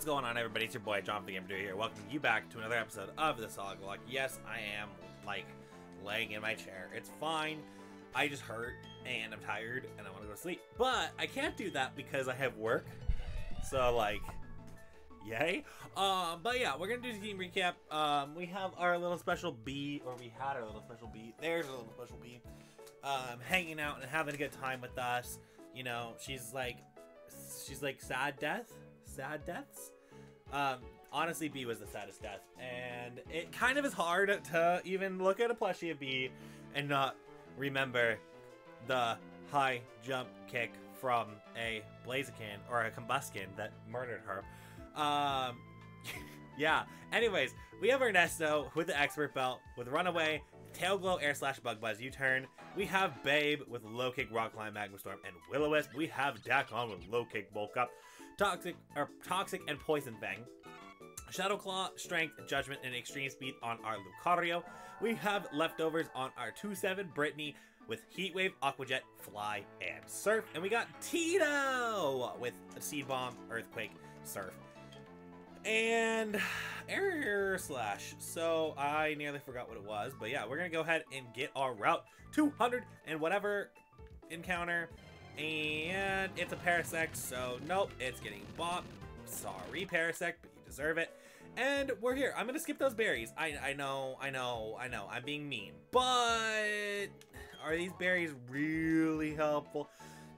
What's going on, everybody? It's your boy, John the Gamer Duo here, welcoming you back to another episode of the Sagalocke. Yes, I am, like, laying in my chair. It's fine. I just hurt, and I'm tired, and I want to go to sleep. But I can't do that because I have work. So, like, yay. But yeah, we're going to do the team recap. We have our little special bee, or we had our little special bee. There's a little special bee. Hanging out and having a good time with us. You know, she's like sad deaths. Honestly, Bee was the saddest death, and it kind of is hard to even look at a plushie of Bee and not remember the high jump kick from a Blaziken or a Combuskin that murdered her. Yeah, anyways, we have Ernesto with the expert belt with Runaway, Tail Glow, Air Slash, Bug Buzz, U-Turn. We have Babe with Low Kick, Rock Climb, Magma Storm, and Will-O-Wisp. We have Dakon with Low Kick, Bulk Up, Toxic and Poison Fang, Shadow Claw, Strength, Judgment, and Extreme Speed on our Lucario. We have Leftovers on our 2-7, Brittany with Heat Wave, Aqua Jet, Fly, and Surf. And we got Tito with Seed Bomb, Earthquake, Surf, and Air Slash. So I nearly forgot what it was, but yeah, we're gonna go ahead and get our route 200 and whatever encounter, and it's a Parasect, so nope, it's getting bopped. Sorry, Parasect, but you deserve it. And we're here. I'm gonna skip those berries. I know I'm being mean, but are these berries really helpful?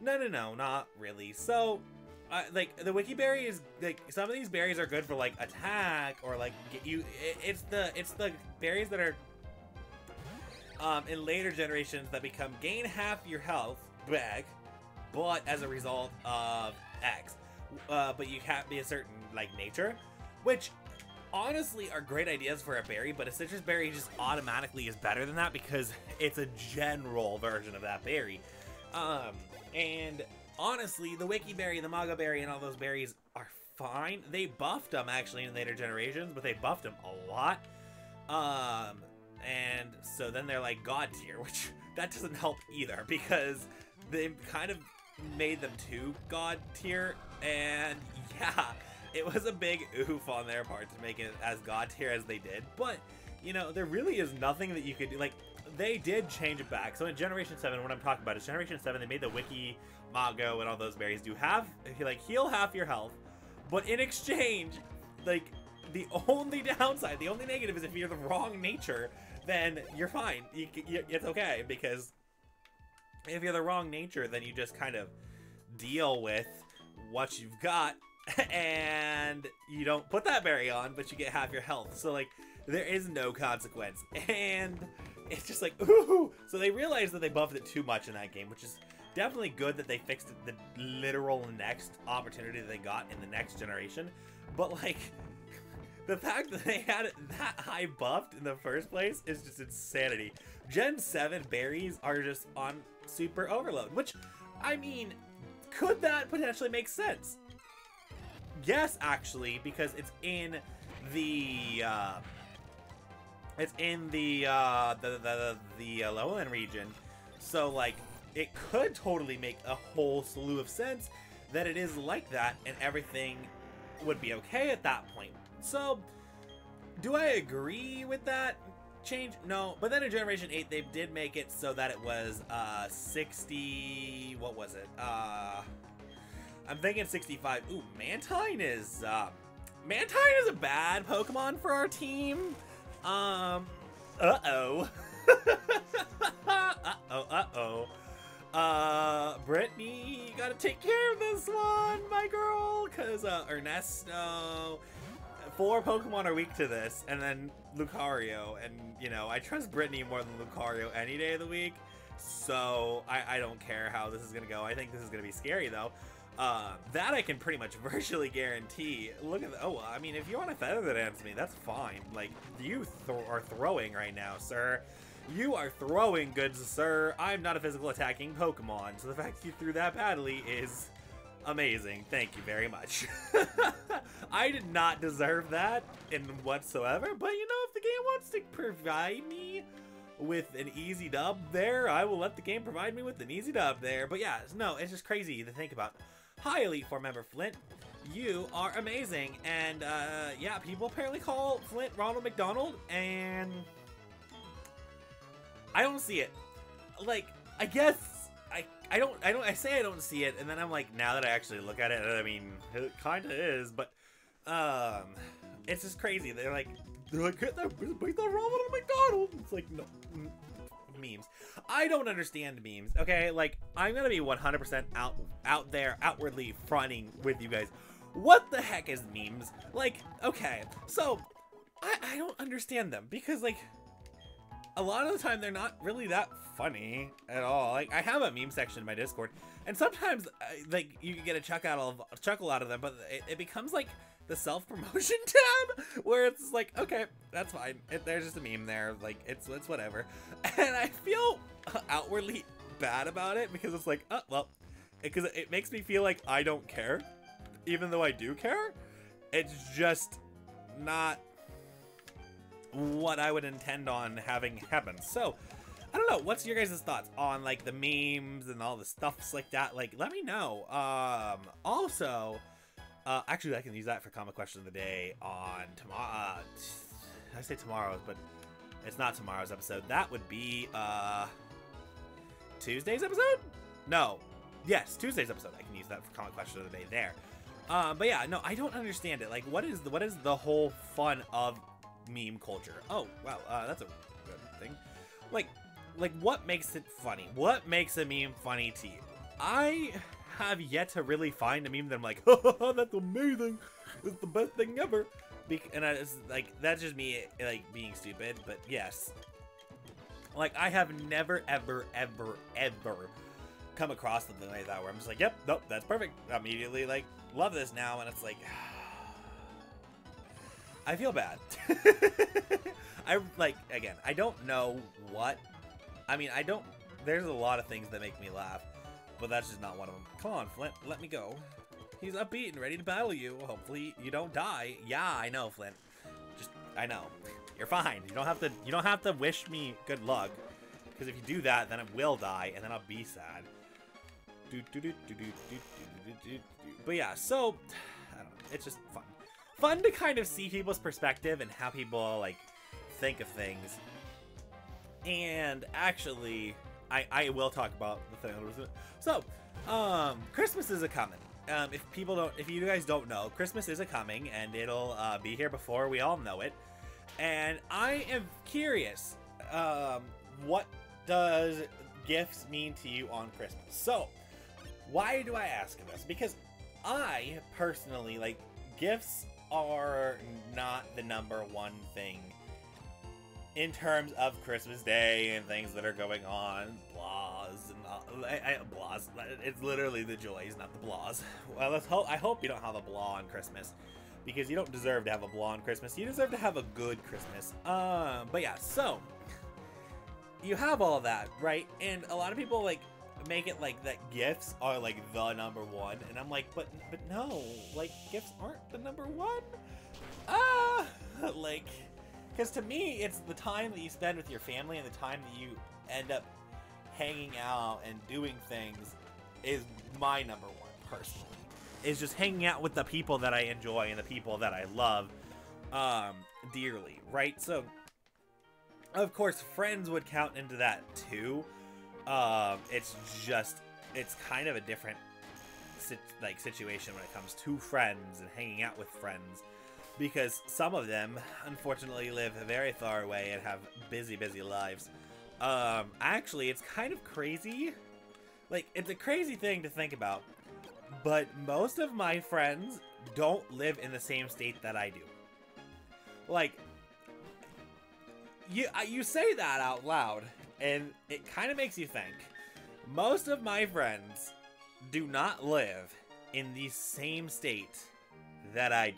No, not really. So like, the wiki berry is, like, some of these berries are good for, like, attack or, like, get you. It's the berries that are in later generations that become gain half your health back, but as a result of X. But you can't be a certain, like, nature, which honestly are great ideas for a berry, but a citrus berry just automatically is better than that because it's a general version of that berry. And honestly, the Wiki Berry, the Maga Berry, and all those berries are fine. They buffed them, actually, in later generations, but they buffed them a lot. And so then they're, like, God tier, which that doesn't help either because they kind of made them too God tier. And yeah, it was a big oof on their part to make it as God tier as they did. But, you know, there really is nothing that you could do. Like, they did change it back. So in Generation 7, what I'm talking about is Generation 7, they made the Wiki, Mago, and all those berries do half, like, heal half your health. But in exchange, like, the only downside, the only negative is if you're the wrong nature, then you're fine. It's okay, because if you're the wrong nature, then you just kind of deal with what you've got, and you don't put that berry on, but you get half your health. So, like, there is no consequence. And it's just like, ooh! So they realized that they buffed it too much in that game, which is definitely good that they fixed it the literal next opportunity that they got in the next generation. But, like, the fact that they had it that high buffed in the first place is just insanity. Gen 7 berries are just on super overload, which, I mean, could that potentially make sense? Yes, actually, because it's in the lowland region, so, like, it could totally make a whole slew of sense that it is like that, and everything would be okay at that point. So, do I agree with that change? No. But then in Generation 8, they did make it so that it was 60... what was it? I'm thinking 65. Ooh, Mantine is... Mantine is a bad Pokemon for our team. Uh-oh. Brittany, you gotta take care of this one, my girl, because Ernesto, 4 Pokemon are weak to this, and then Lucario, and, you know, I trust Brittany more than Lucario any day of the week, so I don't care how this is gonna go. I think this is gonna be scary, though. That I can pretty much virtually guarantee. Look at the, oh, I mean, if you want to feather the dance me, that's fine. Like, you are throwing right now, sir. You are throwing goods, sir. I'm not a physical attacking Pokemon, so the fact that you threw that badly is amazing. Thank you very much. I did not deserve that in whatsoever, but, you know, if the game wants to provide me with an easy dub there, I will let the game provide me with an easy dub there. But yeah, no, it's just crazy to think about. Hi, Elite Four member Flint. You are amazing. And yeah, people apparently call Flint Ronald McDonald, and I don't see it. Like, I guess I say I don't see it, and then I'm like, now that I actually look at it, I mean, it kind of is, but it's just crazy. They're like, get that Ronald McDonald. It's like, no. Memes. I don't understand memes, okay? Like, I'm gonna be 100% out there, outwardly fronting with you guys. What the heck is memes? Like, okay, so, I don't understand them, because, like, a lot of the time they're not really that funny at all. Like, I have a meme section in my Discord, and sometimes, like, you can get a chuckle out of them, but it becomes, like, the self-promotion tab where it's like, okay, that's fine. There's just a meme there. Like, it's whatever. And I feel outwardly bad about it because it's like, oh, well, because it makes me feel like I don't care, even though I do care. It's just not what I would intend on having happen. So I don't know. What's your guys' thoughts on, like, the memes and all the stuffs like that? Like, let me know. Also, actually, I can use that for comic question of the day on tomorrow. I say tomorrow's, but it's not tomorrow's episode. That would be Tuesday's episode? No. Yes, Tuesday's episode. I can use that for comic question of the day there. But yeah, no, I don't understand it. Like, what is the whole fun of meme culture? Oh, wow, that's a good thing. Like, what makes it funny? What makes a meme funny to you? I have yet to really find a meme that I'm like, oh, that's amazing, it's the best thing ever. And I just, like, that's just me, like, being stupid. But yes, like, I have never ever come across something like that where I'm just like, yep, nope, that's perfect, immediately, like, love this now. And it's like, I feel bad. I, like, again, I don't know what I mean. I don't, there's a lot of things that make me laugh, but that's just not one of them. Come on, Flint, let me go. He's upbeat and ready to battle you. Hopefully you don't die. Yeah, I know, Flint. Just, I know. You're fine. You don't have to wish me good luck. Because if you do that, then I will die, and then I'll be sad. But yeah, so, I don't know. It's just fun. Fun to kind of see people's perspective and how people, like, think of things. And actually, I will talk about the thing. So, Christmas is a coming. If you guys don't know, Christmas is a coming, and it'll be here before we all know it. And I am curious, what does gifts mean to you on Christmas? So, why do I ask this? Because I personally, like, gifts are not the #1 thing in terms of Christmas Day and things that are going on, blahs and blahs. It's literally the joys, not the blahs. Well, I hope you don't have a blah on Christmas, because you don't deserve to have a blah on Christmas. You deserve to have a good Christmas. But yeah, so you have all that, right? And a lot of people, like, make it like that gifts are, like, the #1, and I'm like, but no, like, gifts aren't the #1. Like. Because to me, it's the time that you spend with your family and the time that you end up hanging out and doing things is my #1, personally. Is just hanging out with the people that I enjoy and the people that I love dearly, right? So, of course, friends would count into that, too. It's just, it's kind of a different, like, situation when it comes to friends and hanging out with friends. Because some of them, unfortunately, live very far away and have busy, busy lives. Actually, it's kind of crazy. Like, it's a crazy thing to think about. But most of my friends don't live in the same state that I do. Like, you say that out loud, and it kind of makes you think. Most of my friends do not live in the same state that I do.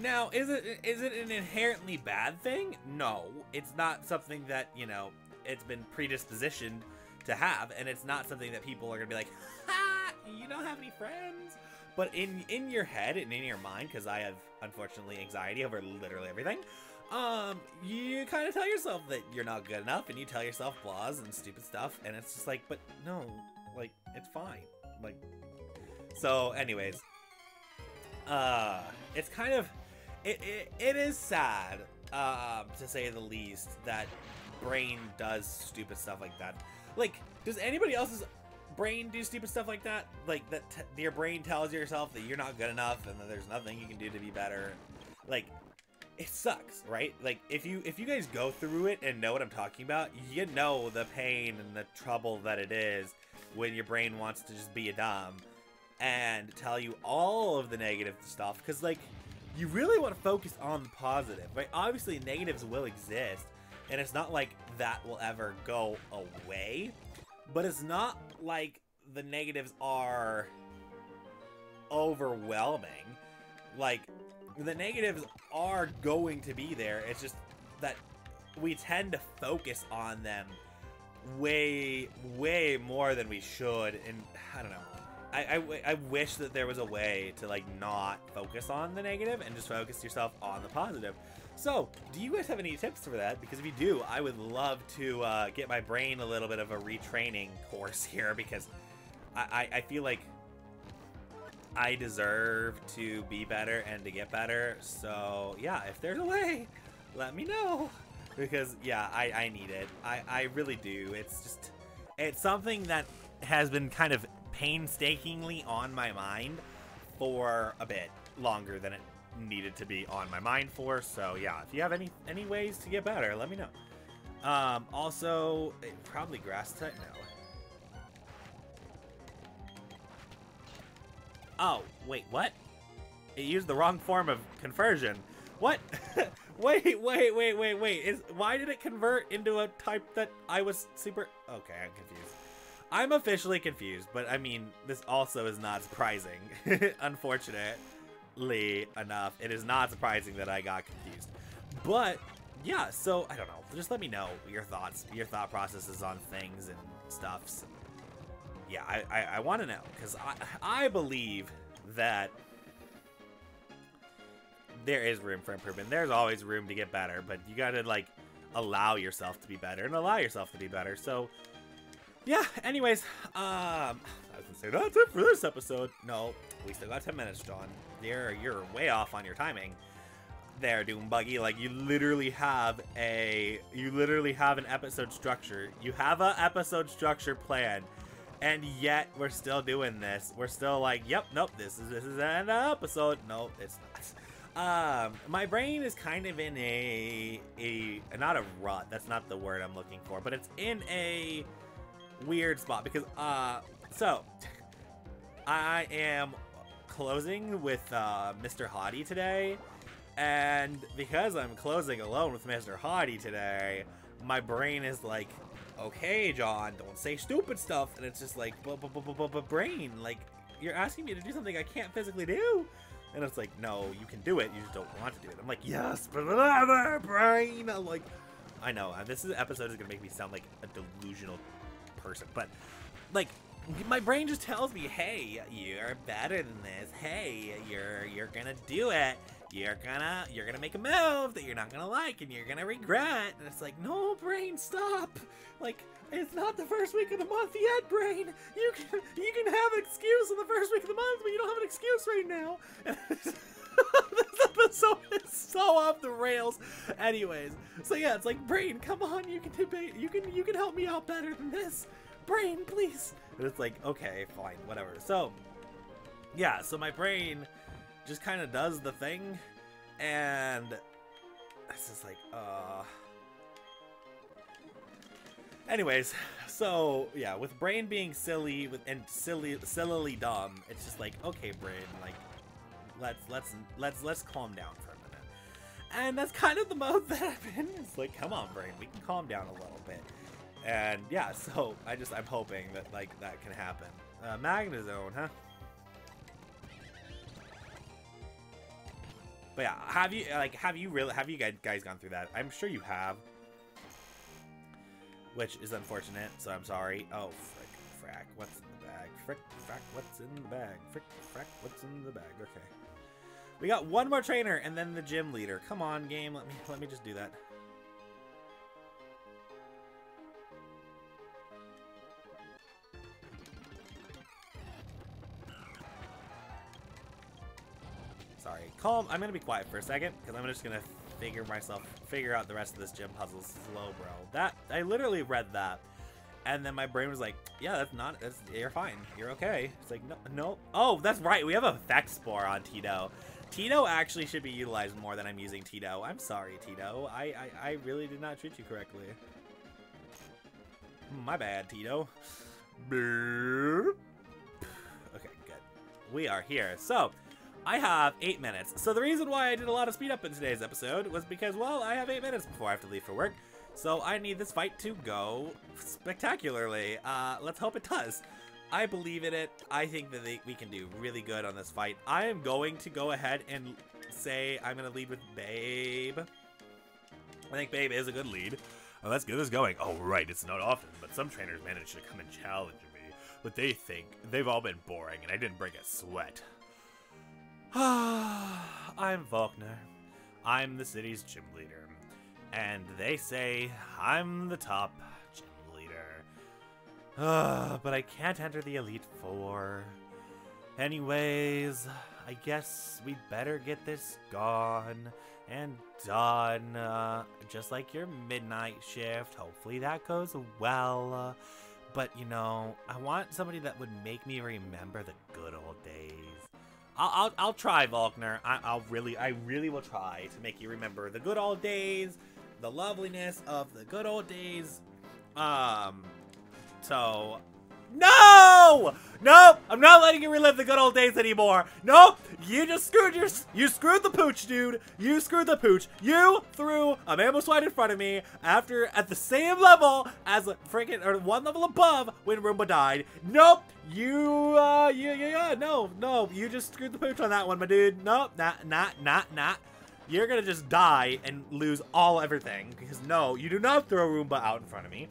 Now, is it an inherently bad thing? No, it's not something that, you know, it's been predispositioned to have, and it's not something that people are going to be like, ha, you don't have any friends. But in your head and in your mind, because I have, unfortunately, anxiety over literally everything, you kind of tell yourself that you're not good enough, and you tell yourself flaws and stupid stuff, and it's just like, but no, like, it's fine. Like, So anyways, it's kind of, it is sad, to say the least, that Brain does stupid stuff like that. Like, does anybody else's brain do stupid stuff like that? Like, that your brain tells yourself that you're not good enough and that there's nothing you can do to be better. Like, it sucks, right? Like, if you guys go through it and know what I'm talking about, you know the pain and the trouble that it is when your brain wants to just be a dumb and tell you all of the negative stuff, because, like, you really want to focus on the positive, right? Obviously, negatives will exist, and it's not like that will ever go away, but it's not like the negatives are overwhelming. Like, the negatives are going to be there, it's just that we tend to focus on them way more than we should, and I don't know. I wish that there was a way to, like, not focus on the negative and just focus yourself on the positive. So, do you guys have any tips for that? Because if you do, I would love to get my brain a little bit of a retraining course here, because I feel like I deserve to be better and to get better. So, yeah, if there's a way, let me know. Because, yeah, I need it. I really do. It's just, it's something that has been kind of painstakingly on my mind for a bit longer than it needed to be on my mind for. So yeah, if you have any ways to get better, let me know. Also, probably grass type now. Oh wait, what? It used the wrong form of conversion. What? wait. Why did it convert into a type that I was super? Okay, I'm confused. I'm officially confused, but I mean, this also is not surprising. Unfortunately enough, it is not surprising that I got confused. But yeah, so I don't know. Just let me know your thoughts, your thought processes on things and stuff. So, yeah, I want to know, because I believe that there is room for improvement. There's always room to get better, but you gotta, like, allow yourself to be better and allow yourself to be better. So. Yeah, anyways, I was gonna say that's it for this episode. No, we still got 10 minutes, John. You're way off on your timing there, Doombuggy. Like, you literally have an episode structure. You have an episode structure planned, and yet we're still doing this. We're still like, yep, nope, this is an episode. No, it's not. My brain is kind of in a not a rut. That's not the word I'm looking for, but it's in a weird spot, because so I am closing with Mr. Hottie today, and because I'm closing alone with Mr. Hottie today, my brain is like, okay, John, don't say stupid stuff, and it's just like, but brain, like, you're asking me to do something I can't physically do, and it's like, no, you can do it, you just don't want to do it. I'm like, yes, but whatever, brain. I'm like, I know this episode is gonna make me sound like a delusional person, but like, my brain just tells me, hey, you're better than this, hey, you're gonna do it, you're gonna make a move that you're not gonna like and you're gonna regret. And it's like, no, brain, stop. Like, it's not the first week of the month yet, brain. You can have an excuse in the first week of the month, but you don't have an excuse right now. This episode is so off the rails. Anyways, so yeah, it's like, brain, come on, you can help me out better than this, brain, please. And it's like, okay, fine, whatever. So yeah, so my brain just kind of does the thing, and it's just like, anyways, so yeah, with brain being silly and sillily dumb, it's just like, okay, brain, like, let's calm down for a minute. And that's kind of the mode that I've been. It's like, come on, brain, we can calm down a little bit. And yeah, so I'm hoping that, like, that can happen. Magnezone, huh? But yeah, have you guys gone through that? I'm sure you have, which is unfortunate. So I'm sorry. Oh, frick, frack, what's in the bag? Frick, frack, what's in the bag? Frick, frack, what's in the bag? Okay. We got one more trainer and then the gym leader. Come on, game. Let me just do that. sorry. Calm. I'm gonna be quiet for a second because I'm just gonna figure out the rest of this gym puzzle slow, bro. That I literally read that, and then my brain was like, "Yeah, that's not. That's you're fine. You're okay." It's like, no. Oh, that's right. We have a Vespiquen on Tito. Tito actually should be utilized more than I'm using Tito. I'm sorry, Tito. I really did not treat you correctly. My bad, Tito. Okay, good. We are here. So, I have 8 minutes. So the reason why I did a lot of speed up in today's episode was because, well, I have 8 minutes before I have to leave for work. So I need this fight to go spectacularly. Let's hope it does. I believe in it. I think that we can do really good on this fight. I am going to go ahead and say I'm going to lead with Babe. I think Babe is a good lead. Oh, let's get this going. Oh, right. It's not often, but some trainers manage to come and challenge me. But they think they've all been boring, and I didn't break a sweat. I'm Volkner. I'm the city's gym leader. And they say I'm the top gym leader. But I can't enter the Elite Four. Anyways, I guess we better get this gone and done. Just like your midnight shift. Hopefully that goes well. But, you know, I want somebody that would make me remember the good old days. I'll try, Volkner. I really will try to make you remember the good old days, the loveliness of the good old days. So, no! Nope! I'm not letting you relive the good old days anymore. Nope! You just screwed you screwed the pooch, dude. You screwed the pooch. You threw a Mambo Swine in front of me at the same level as a freaking, or one level above when Roomba died. Nope! No, you just screwed the pooch on that one, my dude. Nope, not. You're gonna just die and lose everything because no, you do not throw Roomba out in front of me.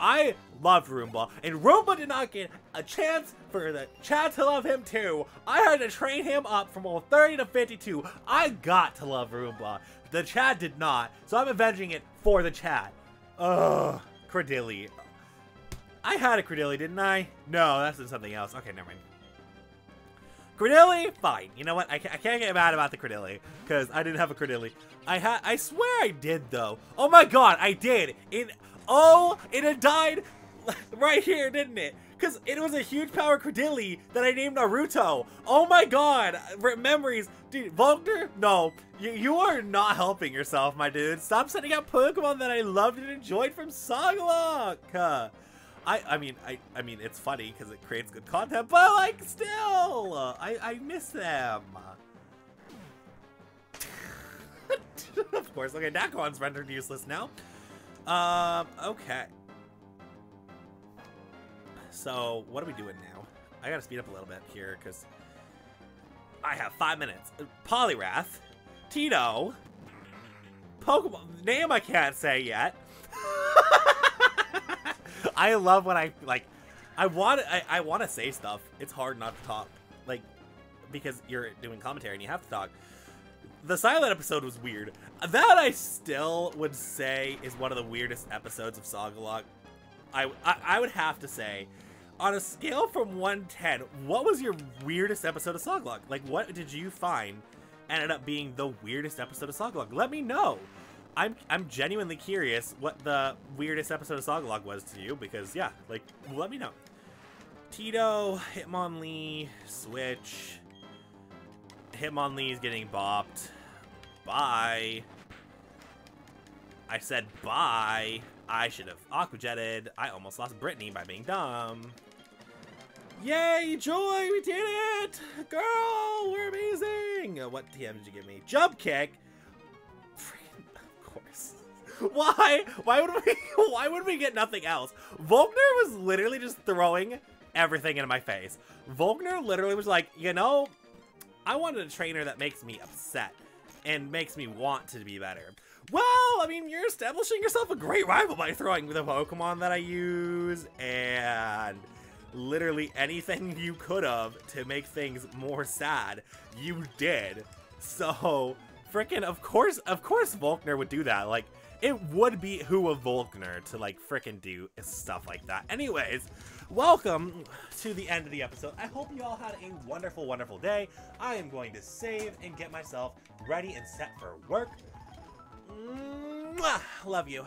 I loved Roomba, and Roomba did not get a chance for the chat to love him too. I had to train him up from level 30 to 52. I got to love Roomba. The chat did not, so I'm avenging it for the chat. Ugh, Cradily. I had a Cradily, didn't I? No, that's something else. Okay, never mind. Cradily, fine. You know what? I can't get mad about the Cradily because I didn't have a Cradily. I swear I did though. Oh my god, I did. It had died right here, didn't it? Because it was a huge power Cradily that I named Naruto. Oh my god, memories. Dude, Volkner, no. You are not helping yourself, my dude. Stop sending out Pokemon that I loved and enjoyed from Sagalocke. I mean, it's funny because it creates good content, but like, still, I miss them. Of course. Okay, Dacon's rendered useless now. Okay. So, what are we doing now? I gotta speed up a little bit here because I have 5 minutes. Polywrath, Tito, Pokemon name I can't say yet. I love when I want to say stuff. It's hard not to talk, like, because you're doing commentary and you have to talk. The silent episode was weird. That I still would say is one of the weirdest episodes of Sagalocke. I would have to say, on a scale from 1 to 10, what was your weirdest episode of Sagalocke? Like, what did you find ended up being the weirdest episode of Sagalocke? Let me know. I'm genuinely curious what the weirdest episode of Sagalocke was to you, because, yeah, like, let me know. Tito, Hitmonlee, switch. Hitmonlee is getting bopped. Bye. I said bye. I should have aqua jetted. I almost lost Brittany by being dumb. Yay, joy, we did it! Girl, we're amazing! What TM did you give me? Jump kick! Why would we get nothing else? Volkner was literally just throwing everything into my face. Volkner literally was like, you know, I wanted a trainer that makes me upset and makes me want to be better. Well, I mean, you're establishing yourself a great rival by throwing the Pokemon that I use and literally anything you could have to make things more sad, you did. So Frickin' of course Volkner would do that. Like, it would be who of Volkner to, like, frickin' do stuff like that. Anyways, welcome to the end of the episode. I hope you all had a wonderful, wonderful day. I am going to save and get myself ready and set for work. Mwah! Love you.